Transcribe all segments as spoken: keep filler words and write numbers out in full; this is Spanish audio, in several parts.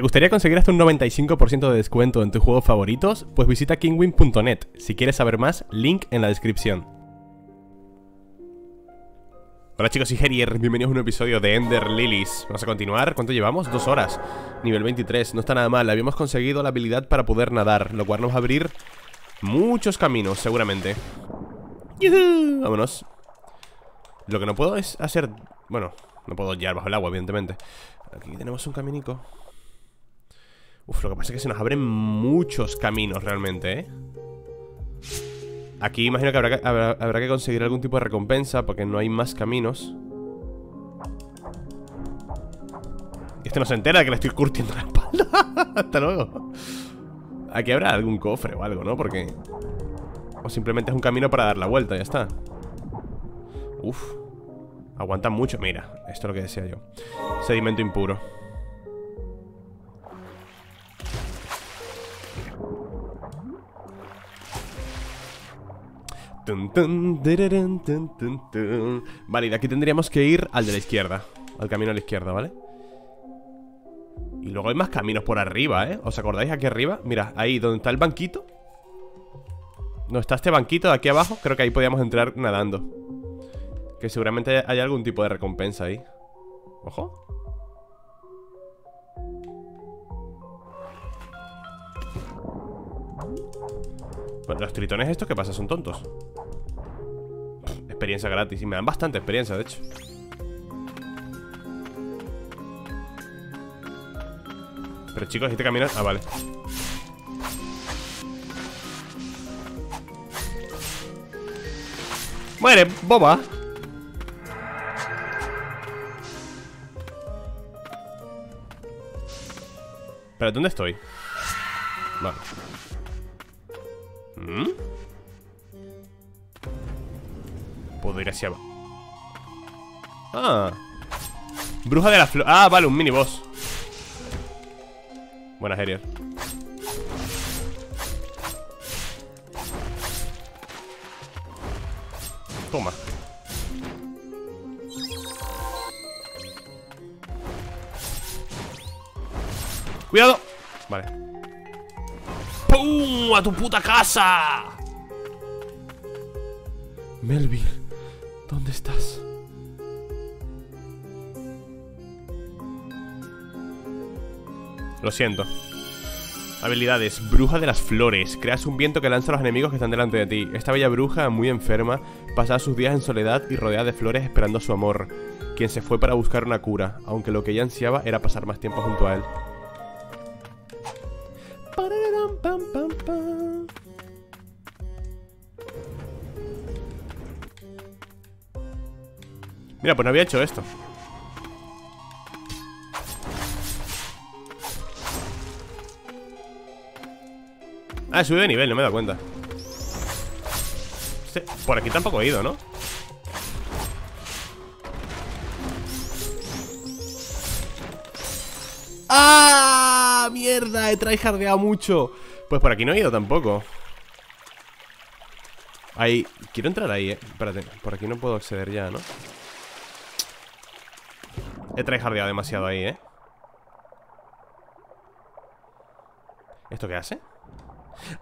¿Te gustaría conseguir hasta un noventa y cinco por ciento de descuento en tus juegos favoritos? Pues visita kingwin punto net. Si quieres saber más, link en la descripción. Hola chicos, soy Herier, bienvenidos a un nuevo episodio de Ender Lilies. Vamos a continuar, ¿cuánto llevamos? Dos horas, nivel veintitrés, no está nada mal. Habíamos conseguido la habilidad para poder nadar, lo cual nos va a abrir muchos caminos, seguramente. ¡Yuhu! Vámonos. Lo que no puedo es hacer... Bueno, no puedo llegar bajo el agua, evidentemente. Aquí tenemos un caminico. Uf, lo que pasa es que se nos abren muchos caminos realmente, ¿eh? Aquí imagino que habrá que, habrá, habrá que conseguir algún tipo de recompensa, porque no hay más caminos. Este no se entera de que le estoy curtiendo la espalda. Hasta luego. Aquí habrá algún cofre o algo, ¿no? Porque... O simplemente es un camino para dar la vuelta, ya está. Uf. Aguantan mucho, mira. Esto es lo que decía yo. Sedimento impuro. Vale, y de aquí tendríamos que ir al de la izquierda. Al camino a la izquierda, ¿vale? Y luego hay más caminos por arriba, ¿eh? ¿Os acordáis aquí arriba? Mira, ahí donde está el banquito. No, está este banquito de aquí abajo. Creo que ahí podíamos entrar nadando. Que seguramente hay algún tipo de recompensa ahí. Ojo. Bueno, los tritones estos, ¿qué pasa? Son tontos. Experiencia gratis. Y me dan bastante experiencia, de hecho. Pero chicos, este camino... Ah, vale. ¡Muere, boba! ¿Pero dónde estoy? Vale. Puedo ir hacia abajo. Ah, Bruja de las flores. Ah, vale, un mini boss. Buenas, Herier. Toma. Cuidado. Vale. ¡Pum! ¡A tu puta casa! Melvin, ¿dónde estás? Lo siento. Habilidades. Bruja de las flores. Creas un viento que lanza a los enemigos que están delante de ti. Esta bella bruja, muy enferma, pasaba sus días en soledad y rodeada de flores esperando a su amor, quien se fue para buscar una cura, aunque lo que ella ansiaba era pasar más tiempo junto a él. Pam, pam, pam. Mira, pues no había hecho esto. Ah, he subido de nivel, no me he dado cuenta. Este, por aquí tampoco he ido, ¿no? ¡Ah! ¡Mierda! He tryhardeado mucho. Pues por aquí no he ido tampoco. Ahí. Quiero entrar ahí, eh. Espérate. Por aquí no puedo acceder ya, ¿no? He tryhardeado demasiado ahí, eh. ¿Esto qué hace?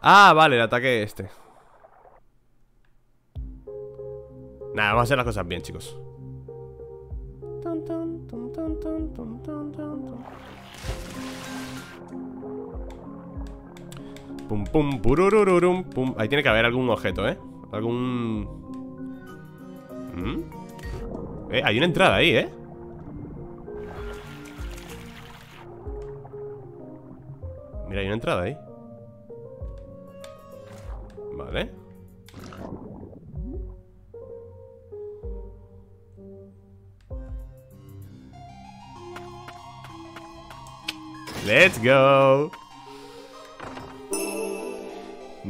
Ah, vale, el ataque este. Nada, vamos a hacer las cosas bien, chicos. Pum, pum, pururururum, pum. Ahí tiene que haber algún objeto, ¿eh? Algún... ¿Mm? Eh, hay una entrada ahí, ¿eh? Mira, hay una entrada ahí. Vale. Let's go.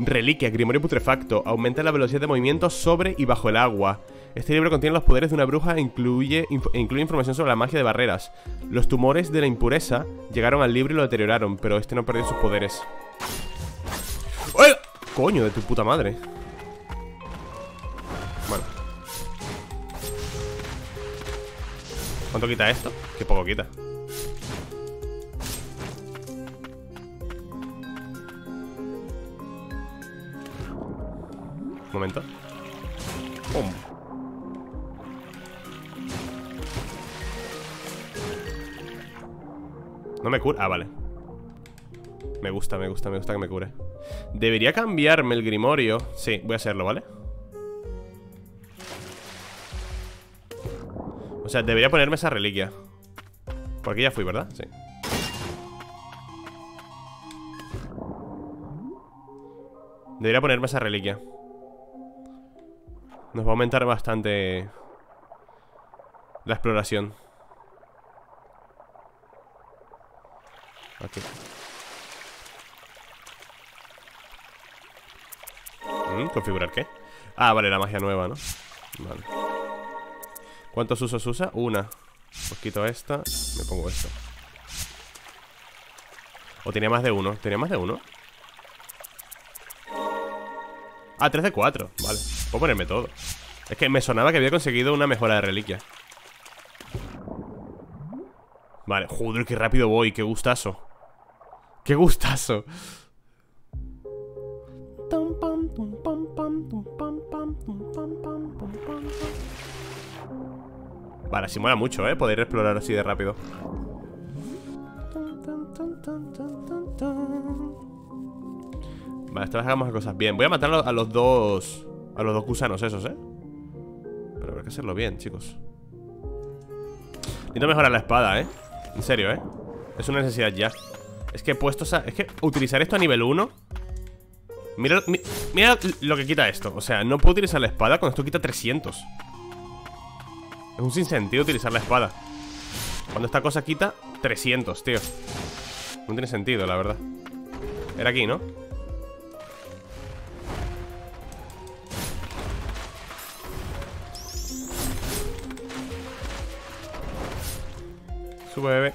Reliquia, grimorio putrefacto. Aumenta la velocidad de movimiento sobre y bajo el agua. Este libro contiene los poderes de una bruja e incluye, inf incluye información sobre la magia de barreras. Los tumores de la impureza llegaron al libro y lo deterioraron, pero este no perdió sus poderes. ¡Ay! ¡Coño de tu puta madre! Bueno. ¿Cuánto quita esto? Qué poco quita. Un momento. ¡Pum! No me cura. Ah, vale. Me gusta, me gusta, me gusta que me cure. Debería cambiarme el grimorio. Sí, voy a hacerlo, ¿vale? O sea, debería ponerme esa reliquia. Porque ya fui, ¿verdad? Sí. Debería ponerme esa reliquia. Nos va a aumentar bastante la exploración. Aquí. ¿Configurar qué? Ah, vale, la magia nueva, ¿no? Vale. ¿Cuántos usos usa? Una. Pues quito esta, me pongo esto. O tenía más de uno. ¿Tenía más de uno? Ah, tres de cuatro. Vale, puedo ponerme todo. Es que me sonaba que había conseguido una mejora de reliquia. Vale, joder, qué rápido voy. Qué gustazo. Qué gustazo. Vale, así mola mucho, ¿eh? Poder explorar así de rápido. Vale, esto las hagamos cosas bien. Voy a matar a los dos A los dos gusanos esos, ¿eh? Pero habrá que hacerlo bien, chicos. Necesito mejorar la espada, ¿eh? En serio, ¿eh? Es una necesidad ya. Es que he puesto esa... Es que utilizar esto a nivel uno. Mira, mira, mira lo que quita esto. O sea, no puedo utilizar la espada cuando esto quita trescientos. Es un sinsentido utilizar la espada cuando esta cosa quita trescientos, tío. No tiene sentido, la verdad. Era aquí, ¿no? Sube, bebé.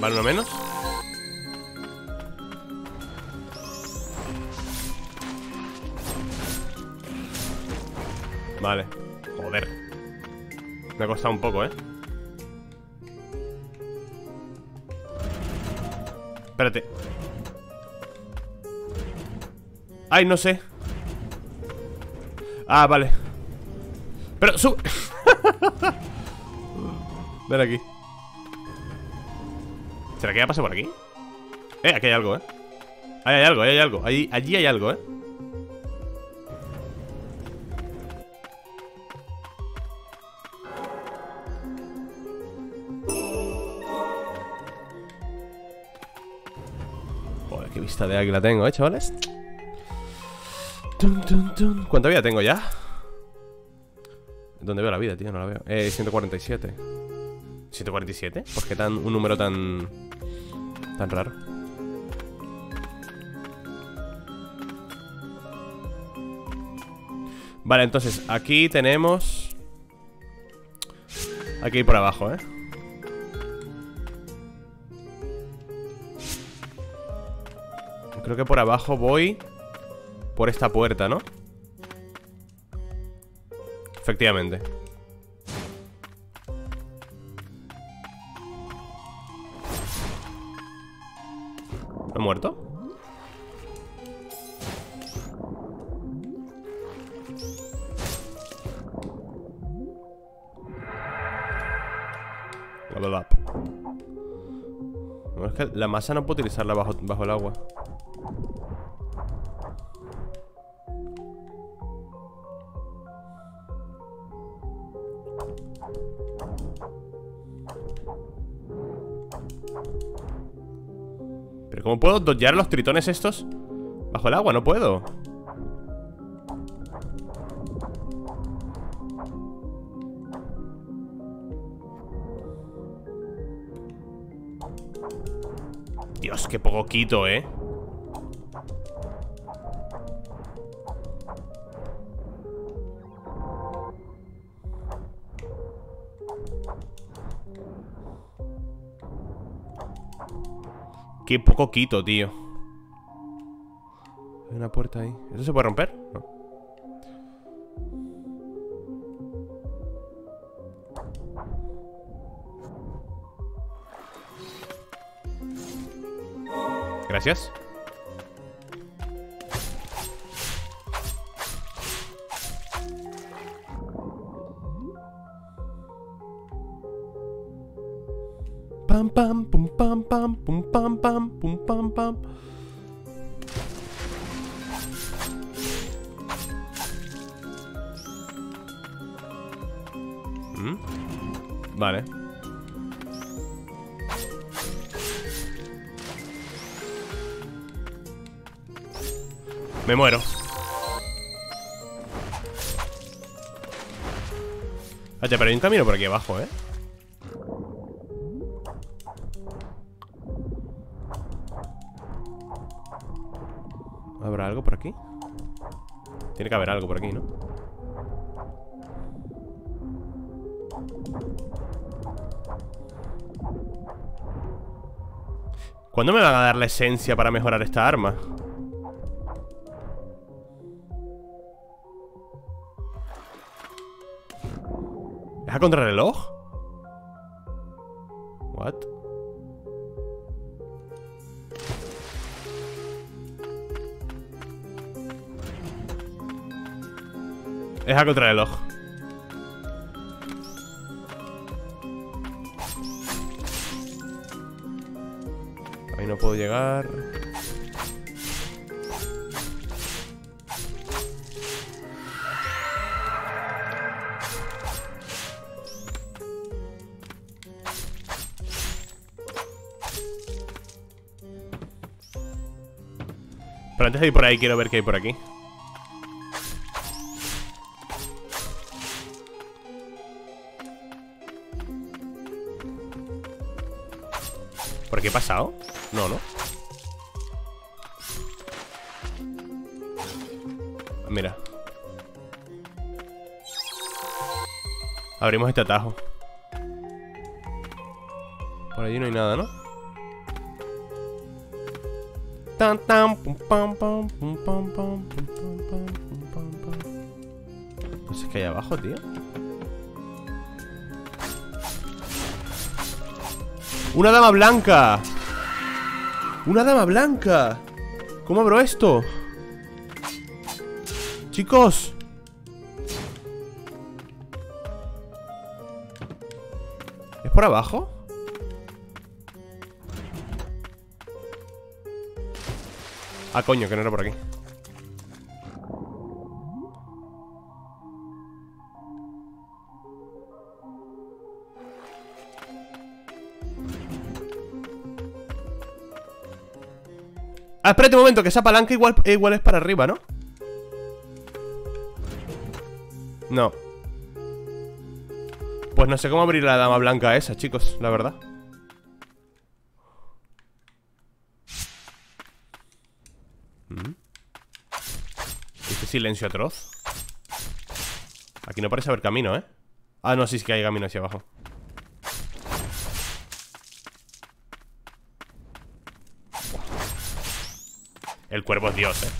Vale, uno menos. Vale. Joder. Me ha costado un poco, ¿eh? Espérate. Ay, no sé. Ah, vale. Pero, sube. Ven aquí. ¿Será que ya pasé por aquí? Eh, aquí hay algo, eh. Ahí hay algo, ahí hay algo. Allí, allí hay algo, eh. Joder, qué vista de águila tengo, eh, chavales. ¿Cuánta vida tengo ya? ¿Dónde veo la vida, tío? No la veo. Eh, ciento cuarenta y siete. ¿ciento cuarenta y siete? ¿Por qué tan, un número tan... tan raro? Vale, entonces aquí tenemos... Hay que ir por abajo, ¿eh? Creo que por abajo voy por esta puerta, ¿no? Efectivamente. ¿Ha muerto? Level up. No, es que la masa no puedo utilizarla bajo, bajo el agua. ¿Cómo puedo dodgear los tritones estos? Bajo el agua, no puedo. Dios, qué poco quito, eh. Qué poco quito, tío. Hay una puerta ahí. ¿Eso se puede romper? No. Gracias. Pam pam pum pam pam pum pam pam pum pam pam. ¿Mm? Vale. Me muero. Ah, ya, pero hay un camino por aquí abajo, ¿eh? ¿Habrá algo por aquí? Tiene que haber algo por aquí, ¿no? ¿Cuándo me van a dar la esencia para mejorar esta arma? ¿Es a contrarreloj? What? Es a contrarreloj. Ahí no puedo llegar. Pero antes de ir por ahí quiero ver qué hay por aquí. ¿Por qué he pasado? No, no. Mira. Abrimos este atajo. Por allí no hay nada, ¿no? Tan tan pum pam pam pum pam pam pum pam pam pum pam pam. Pues es que hay abajo, tío. ¡Una dama blanca! ¡Una dama blanca! ¿Cómo abro esto? ¡Chicos! ¿Es por abajo? Ah, coño, que no era por aquí. Ah, espérate un momento, que esa palanca igual, igual es para arriba, ¿no? No. Pues no sé cómo abrir la dama blanca esa, chicos, la verdad. Este silencio atroz. Aquí no parece haber camino, ¿eh? Ah, no, sí, sí que hay camino hacia abajo. El cuervo es Dios, eh.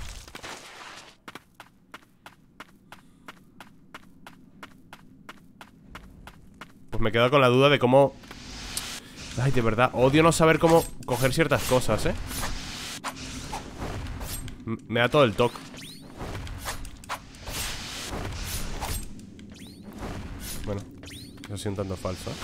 Pues me quedo con la duda de cómo... Ay, de verdad, odio no saber cómo coger ciertas cosas, eh. M me da todo el toque. Bueno, eso ha sido un tanto falso, ¿eh?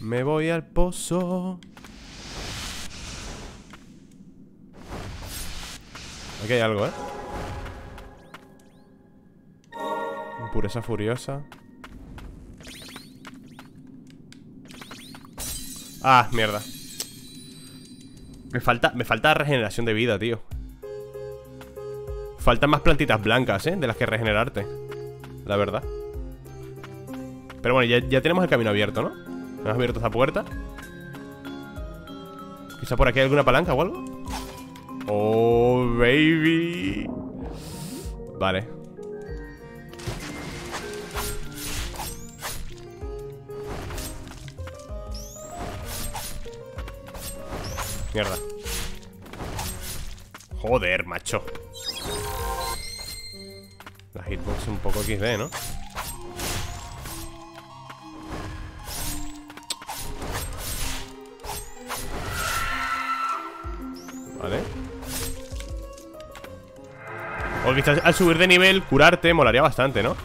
Me voy al pozo. Aquí hay algo, ¿eh? Impureza furiosa. Ah, mierda. Me falta, me falta regeneración de vida, tío. Faltan más plantitas blancas, ¿eh? De las que regenerarte, la verdad. Pero bueno, ya, ya tenemos el camino abierto, ¿no? ¿Me has abierto esa puerta? Quizá por aquí hay alguna palanca o algo. Oh, baby. Vale. Mierda. Joder, macho. La hitbox un poco equis de, ¿no? Vale. Os visto, al subir de nivel, curarte molaría bastante, ¿no?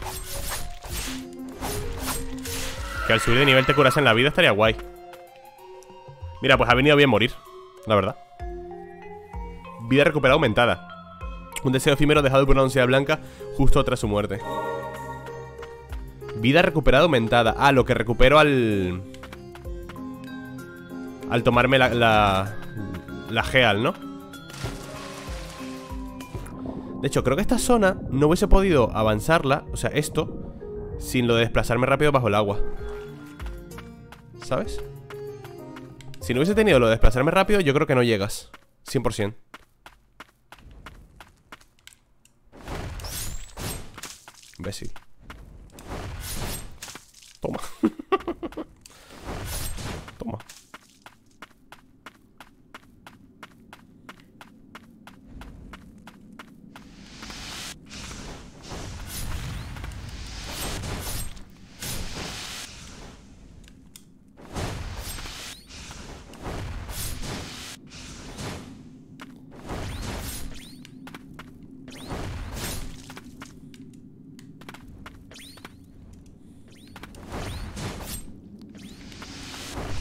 Que al subir de nivel te curas en la vida estaría guay. Mira, pues ha venido bien morir, la verdad. Vida recuperada aumentada. Un deseo efímero dejado por una doncella blanca justo tras su muerte. Vida recuperada aumentada. Ah, lo que recupero al... al tomarme la... la, la geal, ¿no? De hecho, creo que esta zona no hubiese podido avanzarla, o sea, esto, sin lo de desplazarme rápido bajo el agua, ¿sabes? Si no hubiese tenido lo de desplazarme rápido, yo creo que no llegas cien por ciento. Imbécil. Toma. Toma.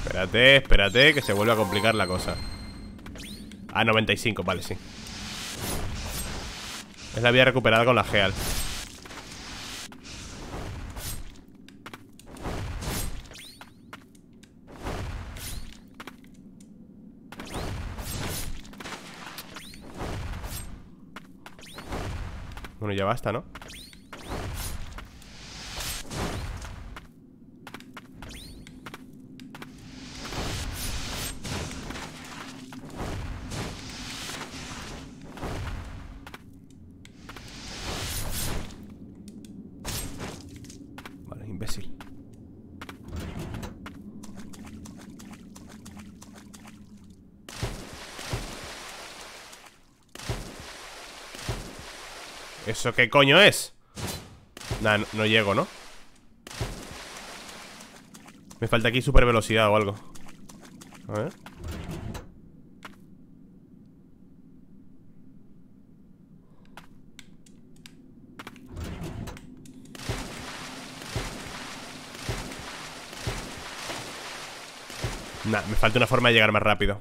Espérate, espérate, que se vuelve a complicar la cosa. Ah, noventa y cinco, vale, sí. Es la vida recuperada con la geal. Bueno, ya basta, ¿no? ¿Eso qué coño es? Nah, no, no llego, ¿no? Me falta aquí super velocidad o algo. A ver. Nah, me falta una forma de llegar más rápido.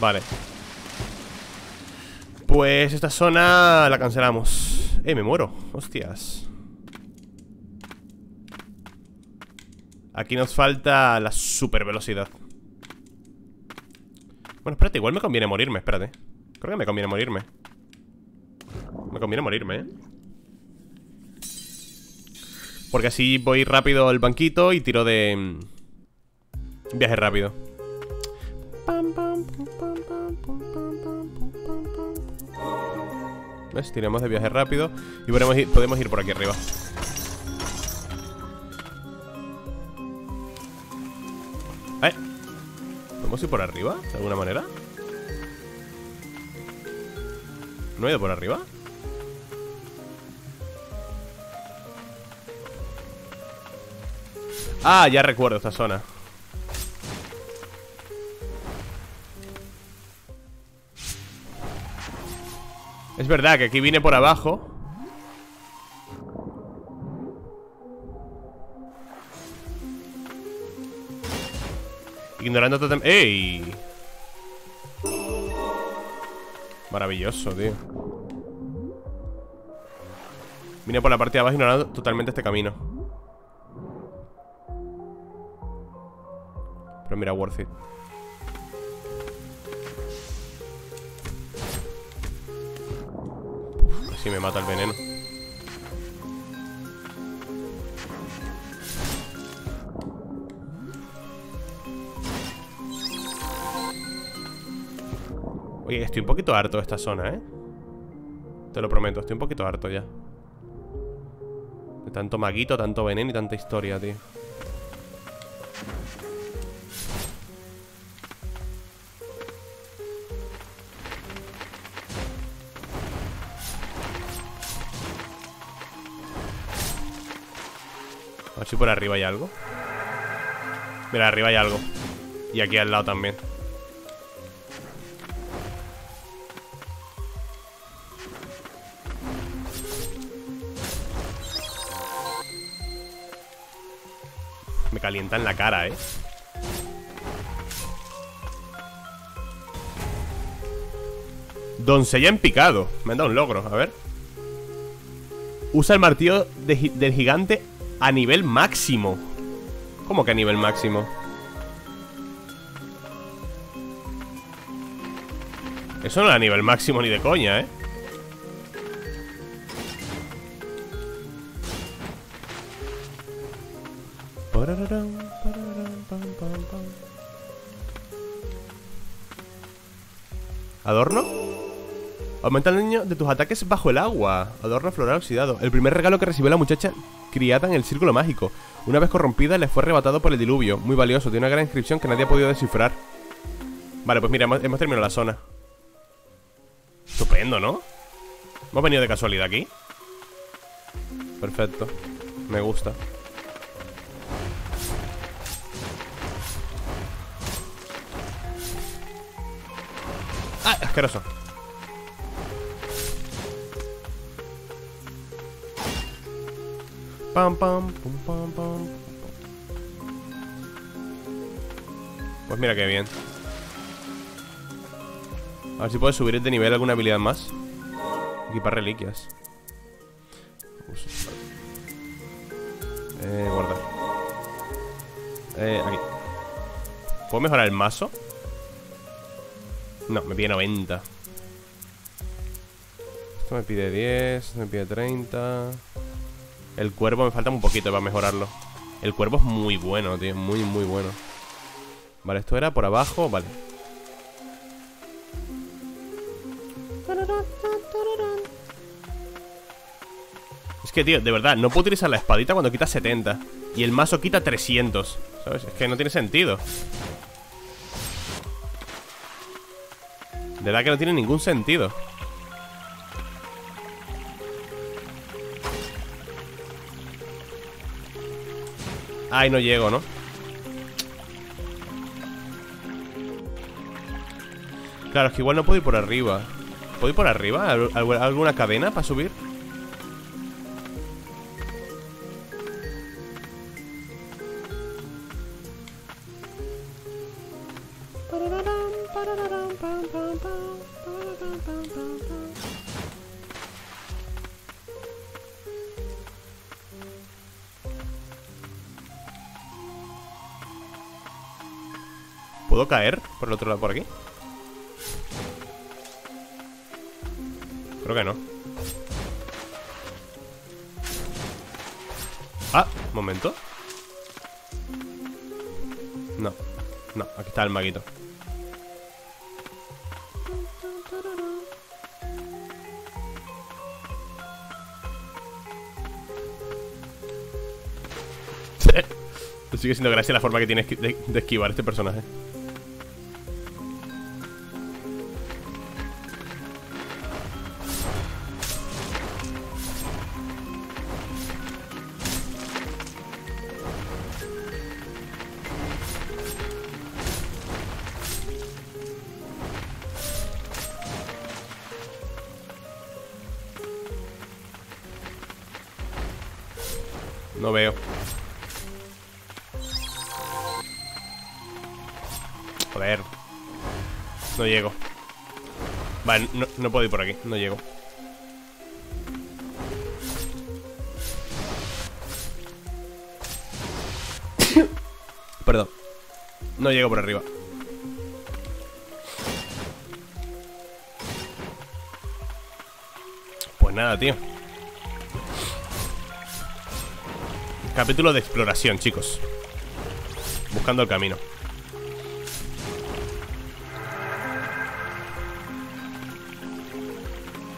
Vale. Pues esta zona la cancelamos. Eh, me muero, hostias. Aquí nos falta la super velocidad. Bueno, espérate, igual me conviene morirme, espérate. Creo que me conviene morirme. Me conviene morirme, eh. Porque así voy rápido al banquito y tiro de... viaje rápido. Pam, pam, pam, pam, pam, pam, pam, pam, pam. ¿Ves? Tiramos de viaje rápido y podemos ir, podemos ir por aquí arriba. ¿Eh? ¿Podemos ir por arriba? ¿De alguna manera? ¿No he ido por arriba? Ah, ya recuerdo esta zona. Es verdad que aquí vine por abajo. Ignorando totalmente... ¡Ey! Maravilloso, tío. Vine por la parte de abajo ignorando totalmente este camino. Pero mira, worth it. Si me mata el veneno. Oye, estoy un poquito harto de esta zona, ¿eh? Te lo prometo, estoy un poquito harto ya. De tanto maguito, tanto veneno y tanta historia, tío. A ver si por arriba hay algo. Mira, arriba hay algo. Y aquí al lado también. Me calienta en la cara, eh. Doncella en picado. Me han dado un logro, a ver. Usa el martillo de gi- del gigante a nivel máximo. ¿Cómo que a nivel máximo? Eso no es a nivel máximo ni de coña, ¿eh? ¿Adorno? Aumenta el daño de tus ataques bajo el agua. Adorno floral oxidado. El primer regalo que recibió la muchacha criada en el círculo mágico. Una vez corrompida, le fue arrebatado por el diluvio. Muy valioso, tiene una gran inscripción que nadie ha podido descifrar. Vale, pues mira, hemos, hemos terminado la zona. Estupendo, ¿no? Hemos venido de casualidad aquí. Perfecto. Me gusta. ¡Ah! Asqueroso. Pam, pam, pum, pam, pam. Pues mira qué bien. A ver si puedes subir de nivel alguna habilidad más. Equipar reliquias. Eh, guardar. Eh, aquí. ¿Puedo mejorar el mazo? No, me pide noventa. Esto me pide diez, esto me pide treinta. El cuervo me falta un poquito para mejorarlo. El cuervo es muy bueno, tío. Muy, muy bueno. Vale, esto era por abajo. Vale. Es que, tío, de verdad, no puedo utilizar la espadita cuando quita setenta. Y el mazo quita trescientos. ¿Sabes? Es que no tiene sentido. De verdad que no tiene ningún sentido. Ay, no llego, ¿no? Claro, es que igual no puedo ir por arriba. ¿Puedo ir por arriba? ¿Alguna cadena para subir? ¿Puedo caer por el otro lado, por aquí? Creo que no. Ah, momento. No, no, aquí está el maguito. Sigue siendo gracia la forma que tiene de esquivar este personaje. No veo. Joder. No llego. Vale, no, no puedo ir por aquí. No llego. Perdón. No llego por arriba. Pues nada, tío. Capítulo de exploración, chicos. Buscando el camino.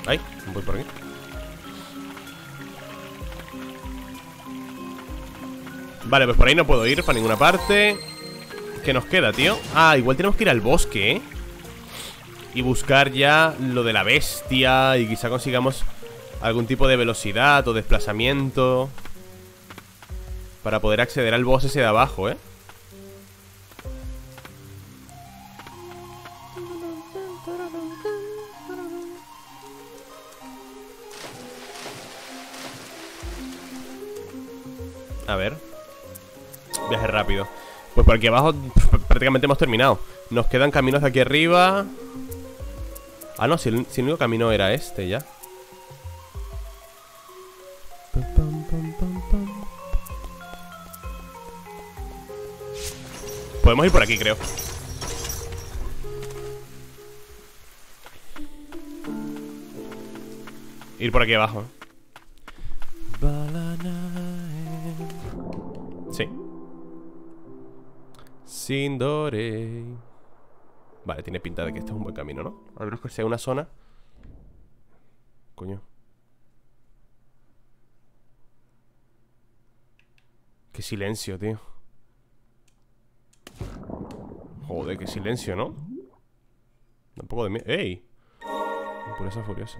Ay, voy por aquí. Vale, pues por ahí no puedo ir para ninguna parte. ¿Qué nos queda, tío? Ah, igual tenemos que ir al bosque, ¿eh? Y buscar ya lo de la bestia. Y quizá consigamos algún tipo de velocidad o desplazamiento. para poder acceder al boss ese de abajo, ¿eh? A ver. Viaje rápido. Pues por aquí abajo pr prácticamente hemos terminado. Nos quedan caminos de aquí arriba. Ah, no, si el, si el único camino era este ya. Podemos ir por aquí, creo. Ir por aquí abajo. Sí. Sindore. Vale, tiene pinta de que este es un buen camino, ¿no? A menos que sea una zona. Coño. Qué silencio, tío. Joder, qué silencio, ¿no? Da un poco de miedo. ¡Ey! Impureza furiosa.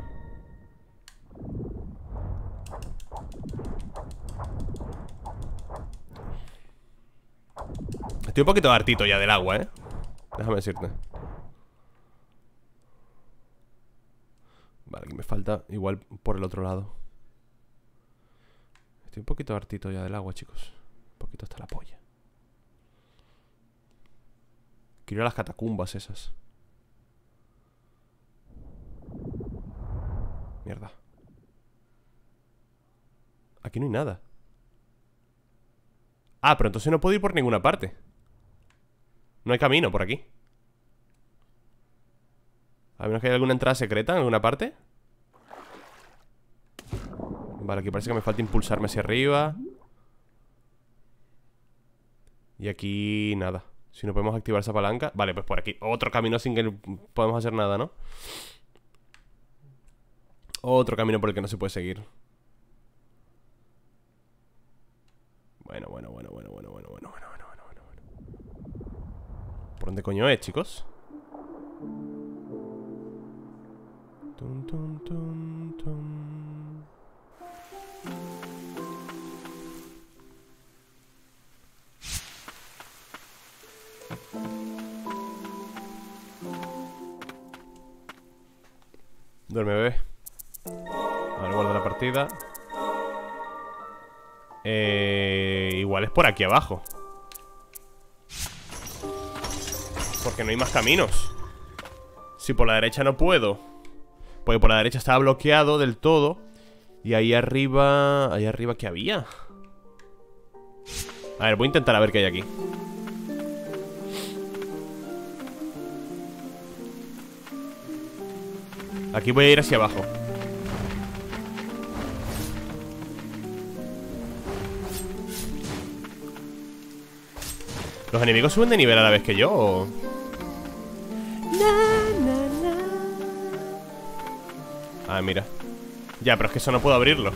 Estoy un poquito hartito ya del agua, ¿eh? Déjame decirte. Vale, aquí me falta igual por el otro lado. Estoy un poquito hartito ya del agua, chicos. Un poquito hasta la polla. Quiero ir a las catacumbas esas. Mierda. Aquí no hay nada. Ah, pero entonces no puedo ir por ninguna parte. No hay camino por aquí. A menos que haya alguna entrada secreta en alguna parte. Vale, aquí parece que me falta impulsarme hacia arriba. Y aquí nada. Si no podemos activar esa palanca. Vale, pues por aquí otro camino sin que podamos hacer nada, ¿no? Otro camino por el que no se puede seguir. Bueno, bueno, bueno, bueno, bueno, bueno, bueno, bueno, bueno, bueno, bueno. ¿Por dónde coño es, chicos? Tum, tum, tum, tum. Duerme, bebé. A ver, guarda la partida. Eh, igual es por aquí abajo. Porque no hay más caminos. Si por la derecha no puedo. Porque por la derecha estaba bloqueado del todo. Y ahí arriba... Ahí arriba, ¿qué había? A ver, voy a intentar a ver qué hay aquí. Aquí voy a ir hacia abajo. ¿Los enemigos suben de nivel a la vez que yo? ¿O? Ah, mira. Ya, pero es que eso no puedo abrirlo.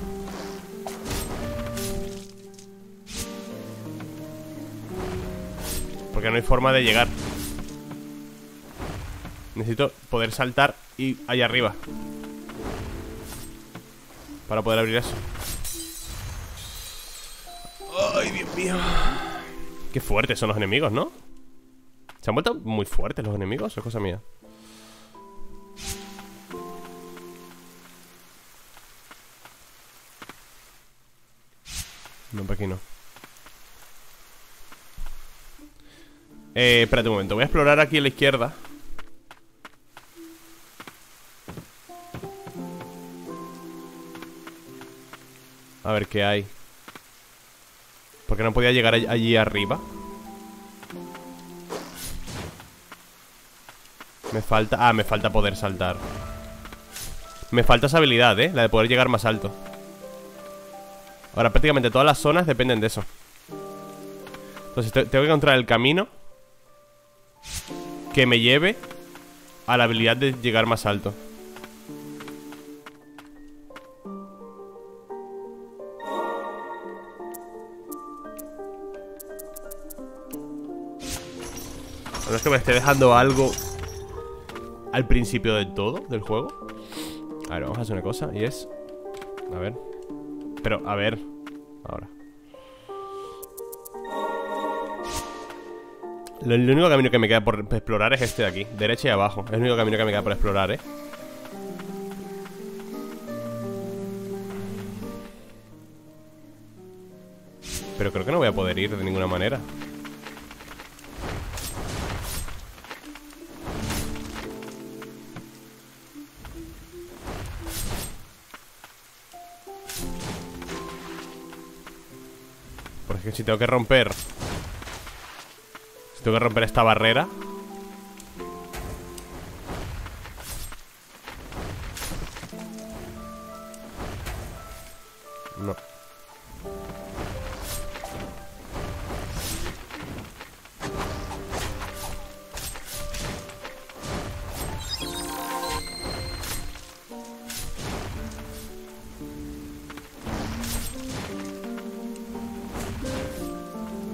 Porque no hay forma de llegar. Necesito poder saltar y allá arriba para poder abrir eso. Ay, Dios mío. Qué fuertes son los enemigos, ¿no? ¿Se han vuelto muy fuertes los enemigos? ¿O es cosa mía? No, por aquí no. Eh, espérate un momento. Voy a explorar aquí a la izquierda. A ver qué hay. Porque no podía llegar allí arriba. Me falta... Ah, me falta poder saltar. Me falta esa habilidad, ¿eh? La de poder llegar más alto. Ahora, prácticamente todas las zonas dependen de eso. Entonces, te tengo que encontrar el camino que me lleve a la habilidad de llegar más alto. No es que me esté dejando algo al principio del todo, del juego. A ver, vamos a hacer una cosa y es... A ver. Pero, a ver. Ahora. El único camino que me queda por explorar es este de aquí, derecha y abajo. Es el único camino que me queda por explorar, ¿eh? Pero creo que no voy a poder ir de ninguna manera. Porque si tengo que romper... Tengo que romper esta barrera. No.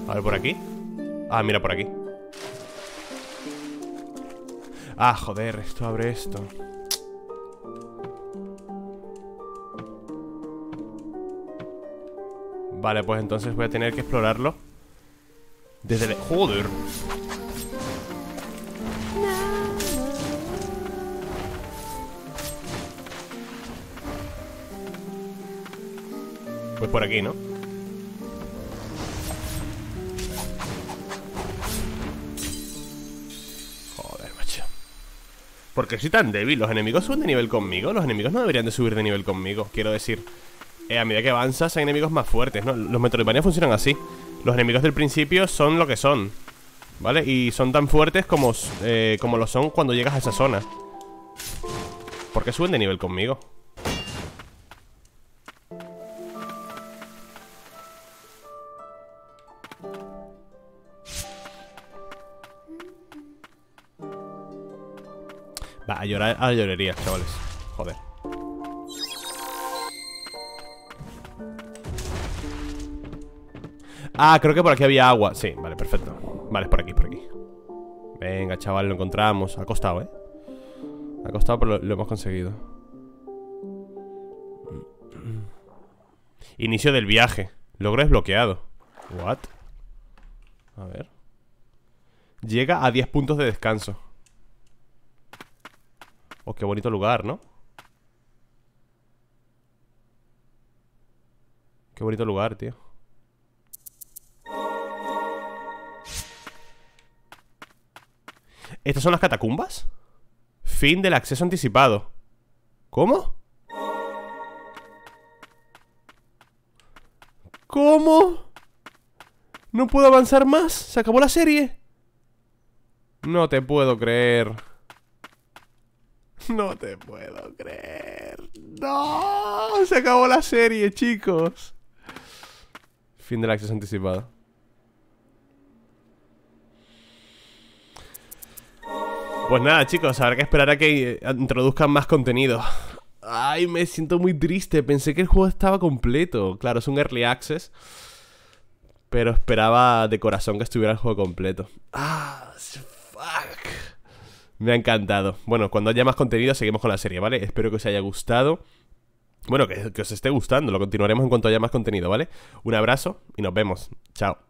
A ver, por aquí. Ah, mira, por aquí. Ah, joder, esto abre esto. Vale, pues entonces voy a tener que explorarlo desde el... ¡Joder! Pues por aquí, ¿no? Porque soy tan débil, los enemigos suben de nivel conmigo. Los enemigos no deberían de subir de nivel conmigo. Quiero decir, eh, a medida que avanzas hay enemigos más fuertes, ¿no? Los metroidvanias funcionan así. Los enemigos del principio son lo que son, ¿vale? Y son tan fuertes como, eh, como lo son cuando llegas a esa zona. ¿Por qué suben de nivel conmigo? Va, a llorar a llorería, chavales. Joder. Ah, creo que por aquí había agua. Sí, vale, perfecto. Vale, es por aquí, por aquí. Venga, chaval, lo encontramos. Ha costado, ¿eh? Ha costado, pero lo, lo hemos conseguido. Inicio del viaje. Logro desbloqueado. What? A ver. Llega a diez puntos de descanso. Oh, qué bonito lugar, ¿no? Qué bonito lugar, tío. ¿Estas son las catacumbas? Fin del acceso anticipado. ¿Cómo? ¿Cómo? ¿No puedo avanzar más? ¿Se acabó la serie? No te puedo creer. No te puedo creer. ¡No! Se acabó la serie, chicos. Fin del acceso anticipado. Pues nada, chicos, habrá que esperar a que introduzcan más contenido. Ay, me siento muy triste. Pensé que el juego estaba completo. Claro, es un early access, pero esperaba de corazón que estuviera el juego completo. Ah, fuck. Me ha encantado. Bueno, cuando haya más contenido seguimos con la serie, ¿vale? Espero que os haya gustado. Bueno, que, que os esté gustando. Lo continuaremos en cuanto haya más contenido, ¿vale? Un abrazo y nos vemos. Chao.